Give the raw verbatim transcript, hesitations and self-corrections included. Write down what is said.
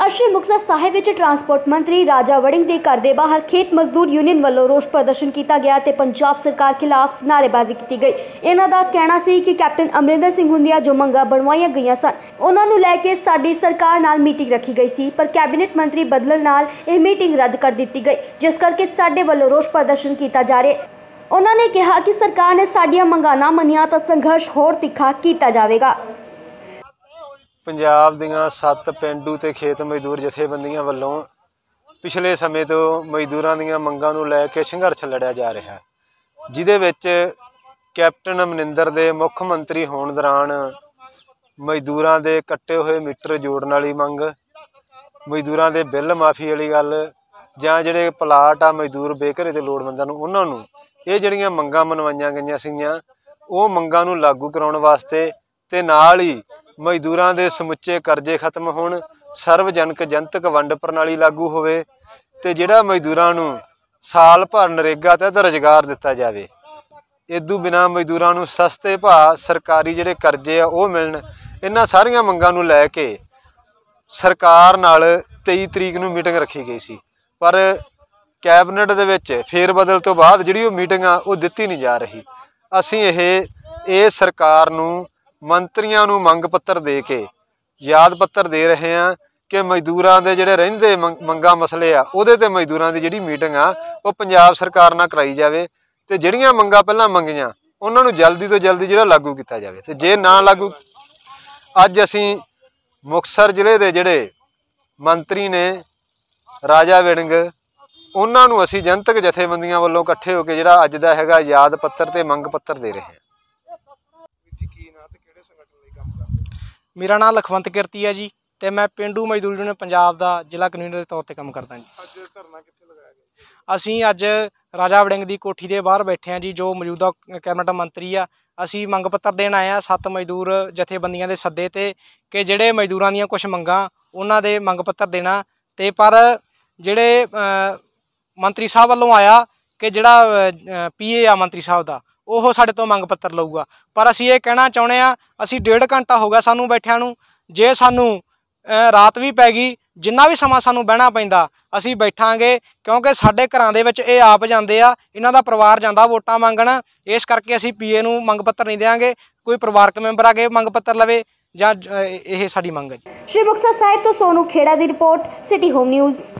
अशरे मुक्तसर साहिब विच ट्रांसपोर्ट मंत्री राजा वड़िंग के घर के बाहर खेत मजदूर यूनियन वालों रोष प्रदर्शन किया गया तो पंजाब सरकार खिलाफ नारेबाजी की गई। इन्हों का कहना सी कि कैप्टन अमरिंदर सिंह हुंदिया जो मंगा बनवाई गई सन उन्होंने लैके साडी सरकार नाल मीटिंग रखी गई सी, पर कैबिनेट मंत्री बदलण नाल यह मीटिंग रद्द कर दी गई, जिस करके साडे वालों रोष प्रदर्शन किया जा रहा। उन्होंने कहा कि सरकार ने साडियां मंगां ना मनियां तो संघर्ष होर तिखा किया जाएगा। पंजाब दियां सत्त पेंडू ते खेत मजदूर जथेबंदियां वलों पिछले समय तो मजदूरां दियां मंगां नूं लै के संघर्ष लड़िया जा रहा है, जिहदे विच कैप्टन अमरिंदर दे मुख्य मंत्री होण दौरान मजदूरां दे कट्टे होए मीटर जोड़न वाली मंग, मजदूरां दे बिल माफ़ी वाली गल, जां जिहड़े प्लाट आ मजदूर बेघरे ते लोड़वंदां नूं उन्हां नूं इह जिहड़ियां मंगां मनवाईयां गईयां सीयां उह मंगां नूं लागू कराउण वास्ते ते नाल ही मजदूरां दे समुचे करजे खत्म होण, सर्वजनक जनतक वंड प्रणाली लागू होवे ते जिहड़ा मजदूरां नूं साल भर नरेगा तहत रोजगार दिता जावे। इदू बिना मजदूरां नूं सस्ते भा सरकारी जिहड़े करजे आ उह मिलण। इन्हां सारियां मंगां नूं लै के सरकार नाल तेई तरीक नूं मीटिंग रखी गई सी, पर कैबिनेट दे विच फेरबदल तो बाद जिहड़ी उह मीटिंग आ उह दित्ती नहीं जा रही। असीं इह इह सरकार नूं ਮੰਤਰੀਆਂ ਨੂੰ ਮੰਗ ਪੱਤਰ ਦੇ ਕੇ ਯਾਦ ਪੱਤਰ ਦੇ ਰਹੇ ਹਾਂ ਕਿ ਮਜ਼ਦੂਰਾਂ ਦੇ ਜਿਹੜੇ ਰਹਿੰਦੇ ਮੰਗਾਂ ਮਸਲੇ ਆ ਉਹਦੇ ਤੇ ਮਜ਼ਦੂਰਾਂ ਦੀ ਜਿਹੜੀ ਮੀਟਿੰਗ ਆ ਉਹ ਪੰਜਾਬ ਸਰਕਾਰ ਨਾਲ ਕਰਾਈ ਜਾਵੇ ਤੇ ਜਿਹੜੀਆਂ ਮੰਗਾਂ ਪਹਿਲਾਂ ਮੰਗੀਆਂ ਉਹਨਾਂ ਨੂੰ ਜਲਦੀ ਤੋਂ ਜਲਦੀ ਜਿਹੜਾ ਲਾਗੂ ਕੀਤਾ ਜਾਵੇ। ਤੇ ਜੇ ਨਾ ਲਾਗੂ ਅੱਜ ਅਸੀਂ ਮੁਕਤਸਰ ਜ਼ਿਲ੍ਹੇ ਦੇ ਜਿਹੜੇ ਮੰਤਰੀ ਨੇ ਰਾਜਾ ਵੜਿੰਗ ਉਹਨਾਂ ਨੂੰ ਅਸੀਂ ਜਨਤਕ ਜਥੇਬੰਦੀਆਂ ਵੱਲੋਂ ਇਕੱਠੇ ਹੋ ਕੇ ਜਿਹੜਾ ਅੱਜ ਦਾ ਹੈਗਾ ਯਾਦ ਪੱਤਰ ਤੇ ਮੰਗ ਪੱਤਰ ਦੇ ਰਹੇ ਹਾਂ। मेरा नाम लखवंत कीर्ति है जी, तो मैं पेंडू मजदूर यूनियन पंजाब का जिला कन्वीनर के तौर पर काम करता जी। असी अज राजा वड़िंग की कोठी के बाहर बैठे हैं जी, जो मौजूदा कैबिनेट मंत्री आ। असी मंग पत्र देन आए हैं सत्त मजदूर जथेबंदियां दे सदे ते कि जिहड़े मजदूरां दियां कुछ मंगां उन्हां दे मंग पत्र देना ते, पर जिहड़े मंत्री साहब वालों आया कि जिहड़ा पी ए आ मंत्री साहब का ਉਹ ਸਾਡੇ ਤੋਂ ਮੰਗ ਪੱਤਰ ਲਊਗਾ। ਪਰ ਅਸੀਂ ਇਹ ਕਹਿਣਾ ਚਾਹੁੰਦੇ ਹਾਂ, ਅਸੀਂ ਡੇਢ ਘੰਟਾ ਹੋ ਗਿਆ ਸਾਨੂੰ ਬੈਠਿਆਂ ਨੂੰ। ਜੇ ਸਾਨੂੰ ਰਾਤ ਵੀ ਪੈ ਗਈ, ਜਿੰਨਾ ਵੀ ਸਮਾਂ ਸਾਨੂੰ ਬਹਿਣਾ ਪੈਂਦਾ ਅਸੀਂ ਬੈਠਾਂਗੇ, ਕਿਉਂਕਿ ਸਾਡੇ ਘਰਾਂ ਦੇ ਵਿੱਚ ਇਹ ਆਪ ਜਾਂਦੇ ਆ, ਇਹਨਾਂ ਦਾ ਪਰਿਵਾਰ ਜਾਂਦਾ ਵੋਟਾਂ ਮੰਗਣ। ਇਸ ਕਰਕੇ ਅਸੀਂ ਪੀਏ ਨੂੰ ਮੰਗ ਪੱਤਰ ਨਹੀਂ ਦੇਵਾਂਗੇ। ਕੋਈ ਪਰਿਵਾਰਕ ਮੈਂਬਰ ਆ ਕੇ ਮੰਗ ਪੱਤਰ ਲਵੇ ਜਾਂ ਇਹ ਸਾਡੀ ਮੰਗ ਹੈ ਜੀ। ਸ਼੍ਰੀ ਮੁਕਤਸਰ ਸਾਹਿਬ ਤੋਂ ਸੋਨੂ ਖੇੜਾ ਦੀ ਰਿਪੋਰਟ, ਸਿਟੀ ਹੋਮ ਨਿਊਜ਼।